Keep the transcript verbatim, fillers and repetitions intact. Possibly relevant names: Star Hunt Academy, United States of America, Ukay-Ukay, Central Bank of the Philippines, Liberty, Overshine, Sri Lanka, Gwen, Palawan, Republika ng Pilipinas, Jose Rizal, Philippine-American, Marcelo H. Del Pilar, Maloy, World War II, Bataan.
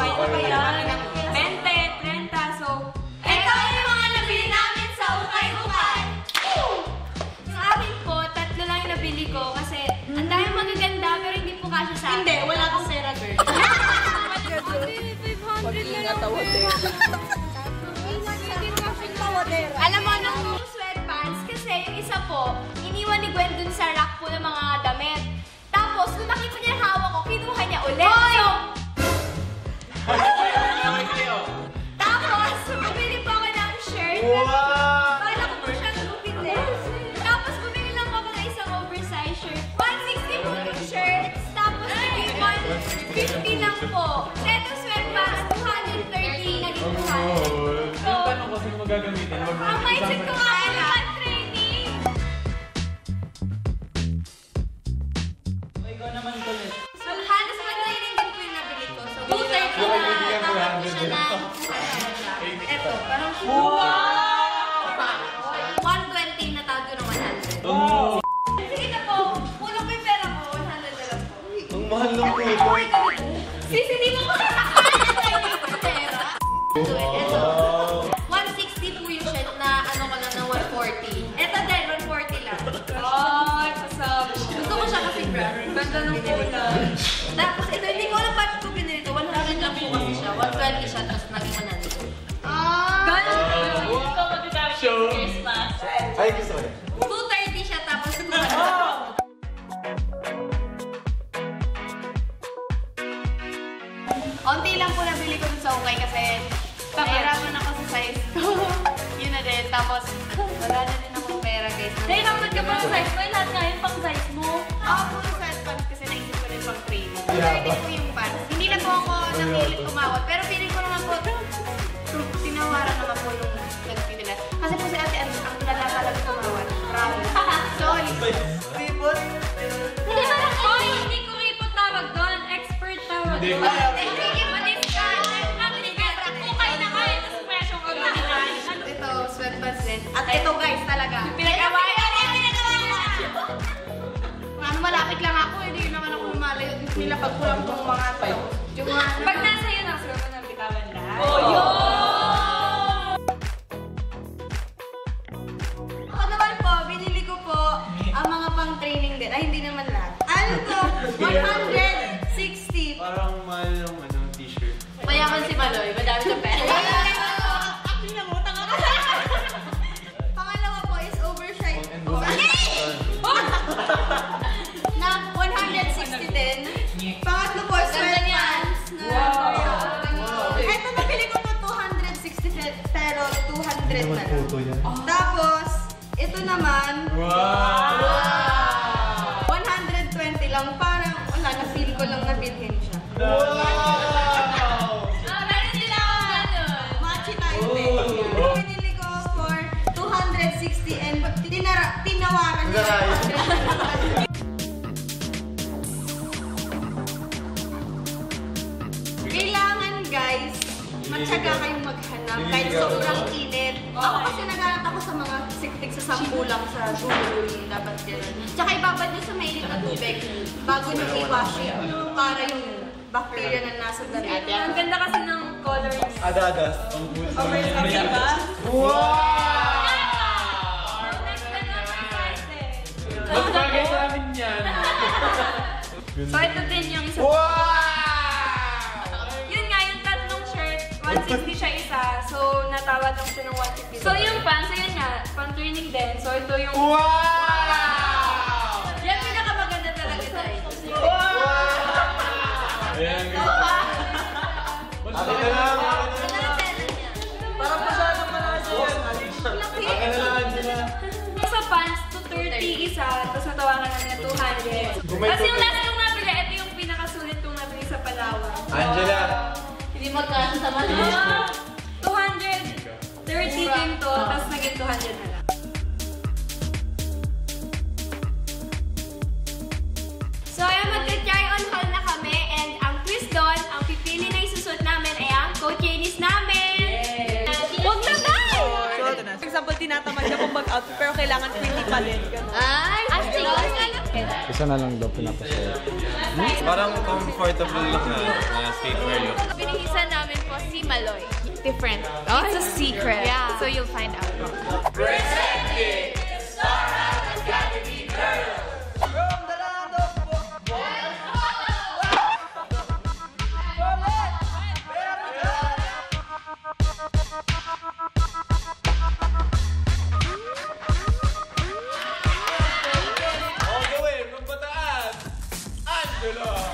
May pa ba yan? twenty, thirty, so... Ito yung mga nabili namin sa ukay-ukay! Sa akin po, tatlo lang yung nabili ko kasi ang dami magaganda pero hindi po kasya sa akin. Hindi, wala akong pera, girl. five hundred na lang po yun. Alam mo, nung sweatpants kasi yung isa po, iniwan ni Gwen dun sa rack po ng mga damit. Tapos, nung nakita niya yung hawak ko, kinuha niya ulit. Tapos, bumili po ako ng shirt. Wala ko po siyang gupitin. Tapos, bumili lang ako ng isang oversized shirt. one sixty po yung shirt. Tapos, one fifty lang po. Ito, sweatpants, two thirty. Naging two hundred. Yung tanong ko, sino magagamitin? Ang mindset ko nga, ano ba training? O, ikaw naman ulit. Eto, parang one twenty na tawag yun ng one hundred. Sige na po, pulang ko yung pera ko, one hundred na lang po. Ang mahal lang po ito. Sis, hindi mo ko nakakalitan yung pera. Eto, one sixty po yung shirt na ano ko lang ng one forty. Eto din, one forty lang. Ay, pasab. Gusto ko siya kasi bra. Banda ng pula. Tapos ito, hindi ko alam ba't ko binili ito. one hundred lang po kasi siya. one twenty siya, tapos naging one hundred. Ay, gusto ko na. two thirty siya tapos two hundred. Unti lang po nabili ko sa ukay kasi nahirapan ako sa size ko. Yun na din. Tapos wala na din akong pera guys. Dahil naman ka pang size mo, lahat nga yung pang size mo. Ako po yung size pants kasi naisip ko rin pang training. two thirty po yung pants. Hindi na po ako nakilit tumawad. Pero feeling ko naman po, tinawaran naman po yung nagpinila. Kasi po si Ate Anne, ang pinalakalag tumawad. Promise. Sorry. Ripot. Hindi ba lang ako? Hindi ko ripot tawag doon. Expert tawag doon. Hindi. Maniskan. Ang libera. Kukay na kayo. Tapos presyo ko doon. Ito, sweatpants din. At ito guys talaga. Pinagawain. Pinagawain lang. Malapit lang ako. Hindi naman ako lumalayo. Nila pagkulang kong mga ito. Pag nasa yun ang sweat ko ng bitawan lahat. Oo yun! Training din. Ay, hindi naman lahat. Ano to? one sixty. Parang mahal yung anong t-shirt. Mayaman si Maloy. Madami sa pera. Actually, nangutang ako. Pangalawa po is Overshine. Okay! Na one sixty din. Pangatlo po, sweatpants. Ito, napili ko po two sixty pero two hundred na lang. Tapos, ito naman. Wow! Ko lang nabilhin siya. Wow! Meron nila ako ganun. Machi tayo din. Pinili ko for two sixty and tinawaran nila. Kailangan guys, matyaga kayong maghanap kahit sobrang init. Ako kasi naghanap ako sa mga siktik sa sampulang sa jewelry. Dapat gano'n. Tsaka ibabad nyo sa mainit na tubig bago nyo i-wash yung para yung bacteria na nasa damit. Ang ganda kasi ng colorings. Adadas. Okay, sabi ba? Wow! Next na lang ang size eh. Mas bagay namin yan. So ito din yung isa. one sixty siya isa, so natawad lang siya ng one fifty. So yung pants, ayun nga, pang-training din. So ito yung... Wow! Yan, pinakamaganda talaga tayo. Wow! Ayan, gano'n. Akin na lang! Akin na lang pera niya. Parang masyadong malasin yan. Akin na lang nila. Sa pants, two thirty isa, tapos natawagan namin na two hundred. Kasi yung last kong nabili, ito yung pinakasulit kong nabili sa Palawan. Angela! Hindi magkano sa mga two thirty din to, tapos naging two hundred na lang. So ayun, mag-try on haul na kami and ang twist doon, ang pipili na isusot namin ay ang coachenis namin! Huwag na tayo! For example, tinatamad na kong mag-out pero kailangan twenty pa rin. Ay! Astig! Bakit? Isa na lang daw pinapasaya. Hmm? Parang comfortable look na, na streetwear look. Pinihisan namin po si Maloy. Different. Oh, it's a secret. Yeah. So you'll find out. Presenting the Star Academy Girls! From the land of All the way from Bataan, Angela!